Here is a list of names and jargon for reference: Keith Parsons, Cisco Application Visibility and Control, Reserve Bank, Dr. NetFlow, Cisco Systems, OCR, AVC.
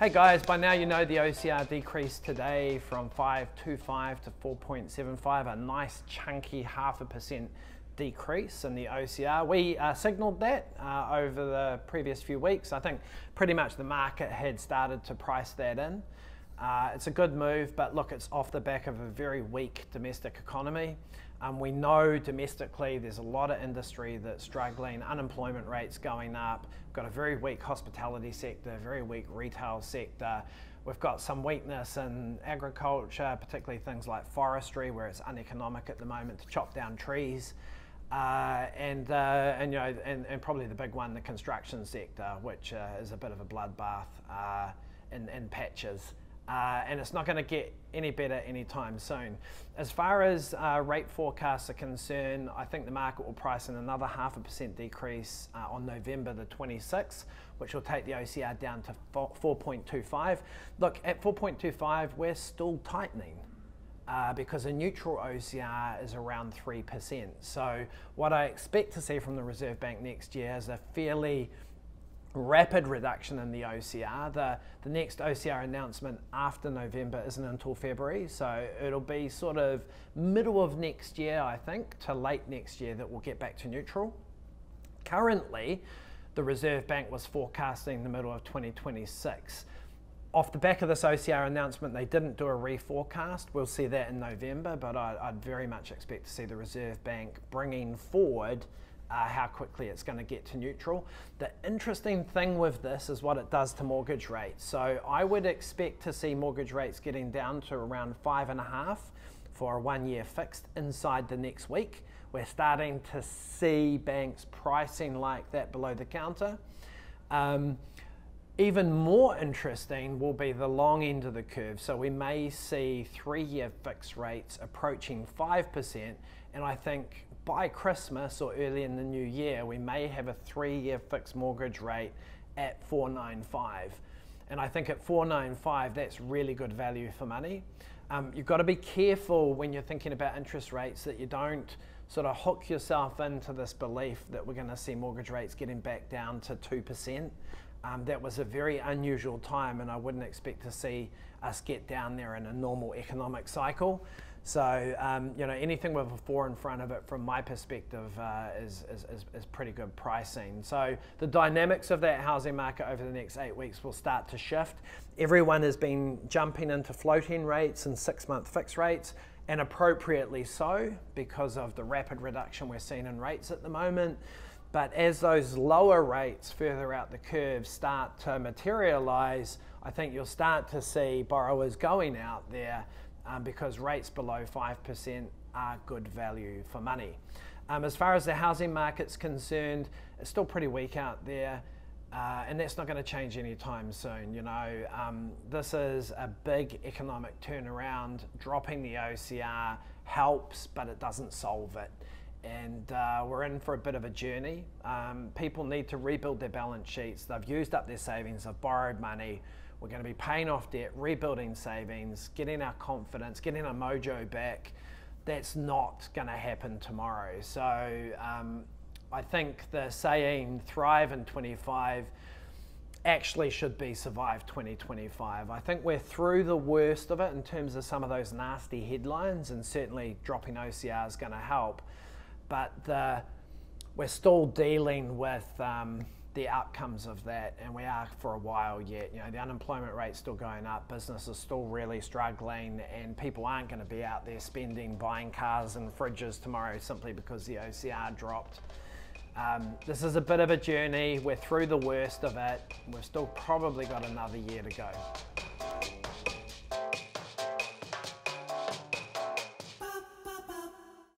Hey guys, by now you know the OCR decreased today from 5.25 to 4.75, a nice chunky 0.5% decrease in the OCR. We signalled that over the previous few weeks. I think pretty much the market had started to price that in. It's a good move, but look, it's off the back of a very weak domestic economy. We know domestically there's a lot of industry that's struggling, unemployment rates going up, we've got a very weak hospitality sector, very weak retail sector, we've got some weakness in agriculture, particularly things like forestry where it's uneconomic at the moment to chop down trees, and probably the big one, the construction sector, which is a bit of a bloodbath in patches. And it's not going to get any better anytime soon. As far as rate forecasts are concerned, I think the market will price in another 0.5% decrease on November the 26th, which will take the OCR down to 4.25. Look, at 4.25, we're still tightening because a neutral OCR is around 3%. So what I expect to see from the Reserve Bank next year is a fairly rapid reduction in the OCR. The next OCR announcement after November isn't until February, so it'll be sort of middle of next year, I think, to late next year that we'll get back to neutral. Currently, the Reserve Bank was forecasting the middle of 2026. Off the back of this OCR announcement, they didn't do a reforecast. We'll see that in November, but I'd very much expect to see the Reserve Bank bringing forward how quickly it's going to get to neutral. The interesting thing with this is what it does to mortgage rates. So I would expect to see mortgage rates getting down to around 5.5 for a one-year fixed inside the next week. We're starting to see banks pricing like that below the counter. Even more interesting will be the long end of the curve. So we may see three-year fixed rates approaching 5%, and I think by Christmas or early in the new year, we may have a three-year fixed mortgage rate at 4.95. And I think at 4.95, that's really good value for money. You've got to be careful when you're thinking about interest rates that you don't sort of hook yourself into this belief that we're going to see mortgage rates getting back down to 2%. That was a very unusual time, and I wouldn't expect to see us get down there in a normal economic cycle. So you know, anything with a 4 in front of it, from my perspective, is pretty good pricing. So the dynamics of that housing market over the next 8 weeks will start to shift. Everyone has been jumping into floating rates and 6-month fixed rates, and appropriately so because of the rapid reduction we're seeing in rates at the moment. But as those lower rates further out the curve start to materialize, I think you'll start to see borrowers going out there because rates below 5% are good value for money. As far as the housing market's concerned, it's still pretty weak out there, and that's not going to change anytime soon. You know, this is a big economic turnaround. Dropping the OCR helps, but it doesn't solve it. And we're in for a bit of a journey. People need to rebuild their balance sheets. They've used up their savings, they've borrowed money. We're going to be paying off debt, rebuilding savings, getting our confidence, getting our mojo back. That's not going to happen tomorrow. So I think the saying "thrive in 25" actually should be "survive 2025. I think we're through the worst of it in terms of some of those nasty headlines, and certainly dropping OCR is going to help. But we're still dealing with the outcomes of that, and we are for a while yet. You know, the unemployment rate's still going up, businesses still really struggling, and people aren't going to be out there spending, buying cars and fridges tomorrow simply because the OCR dropped. This is a bit of a journey. We're through the worst of it. We've still probably got another year to go.